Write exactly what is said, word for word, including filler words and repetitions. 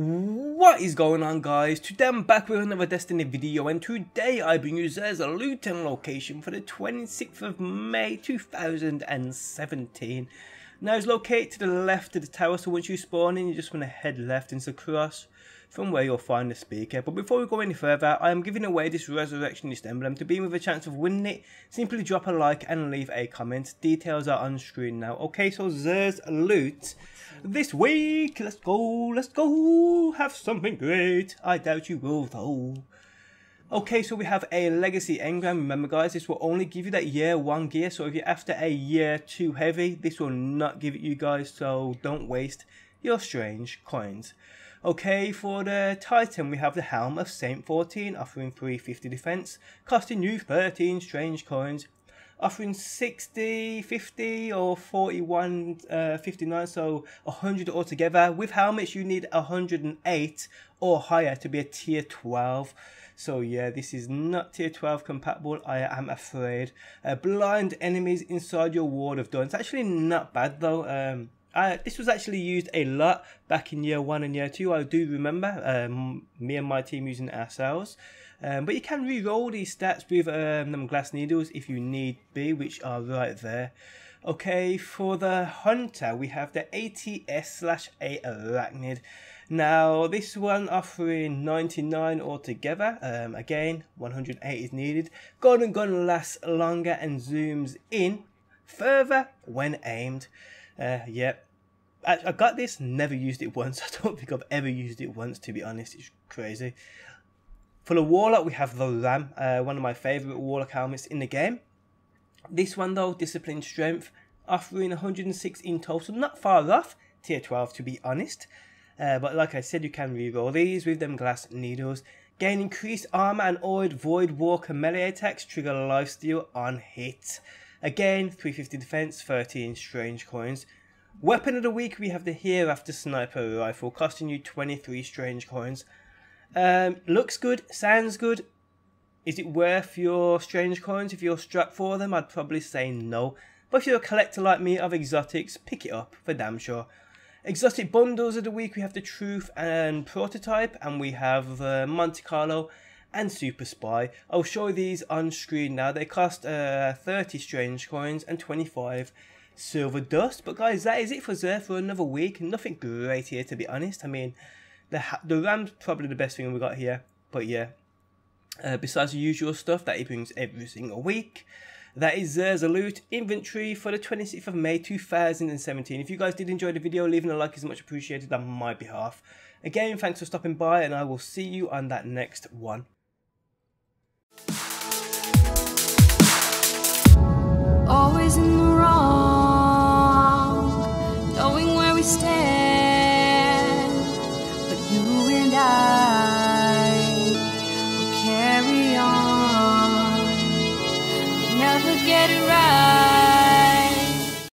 What is going on, guys? Today I'm back with another Destiny video, and today I've been used as a looting location for the twenty-sixth of May two thousand seventeen. Now it's located to the left of the tower, so once you spawn in you just want to head left and across from where you'll find the speaker. But before we go any further, I am giving away this resurrectionist emblem. To be with a chance of winning it, simply drop a like and leave a comment. Details are on screen now. Okay, so Xur's loot this week. Let's go, let's go, have something great. I doubt you will though. Okay, so we have a legacy engram. Remember guys, this will only give you that year one gear, so if you're after a year two heavy, this will not give it you guys, so don't waste your strange coins. Okay, for the Titan we have the Helm of Saint fourteen, offering three fifty defense, costing you thirteen strange coins, offering sixty, fifty or forty-one, uh, fifty-nine, so one hundred altogether. With helmets you need one hundred eight or higher to be a tier twelve. So yeah, this is not tier twelve compatible, I am afraid. Uh, blind enemies inside your Ward of Dawn. It's actually not bad though. Um, I, this was actually used a lot back in year one and year two. I do remember um, me and my team using it ourselves. Um, but you can re-roll these stats with um, them glass needles if you need be, which are right there. Okay, for the Hunter, we have the A T S slash eight Arachnid. Now, this one offering ninety-nine altogether. Um, again, one hundred eight is needed. Golden Gun lasts longer and zooms in further when aimed. Uh, yep. I, I got this, never used it once. I don't think I've ever used it once, to be honest. It's crazy. For the Warlock, we have the Ram, uh, one of my favourite Warlock helmets in the game. This one though, Discipline Strength, offering one hundred six in total, not far off tier twelve to be honest. Uh, but like I said, you can reroll these with them glass needles. Gain increased armour and oiled Void Walker melee attacks, trigger lifesteal on hit. Again, three fifty defense, thirteen strange coins. Weapon of the week, we have the Hereafter Sniper Rifle, costing you twenty-three strange coins. Um, looks good, sounds good. Is it worth your strange coins if you're strapped for them? I'd probably say no. But if you're a collector like me of exotics, pick it up for damn sure. Exotic bundles of the week, we have the Truth and Prototype, and we have uh, Monte Carlo and Super Spy. I'll show these on screen now. They cost uh, thirty strange coins and twenty-five silver dust. But guys, that is it for Xur for another week. Nothing great here, to be honest. I mean, the, the Ram's probably the best thing we got here. But yeah, uh, besides the usual stuff that he brings every single week. That is Xur's loot inventory for the twenty-sixth of May two thousand seventeen. If you guys did enjoy the video, leaving a like is much appreciated on my behalf. Again, thanks for stopping by, and I will see you on that next one.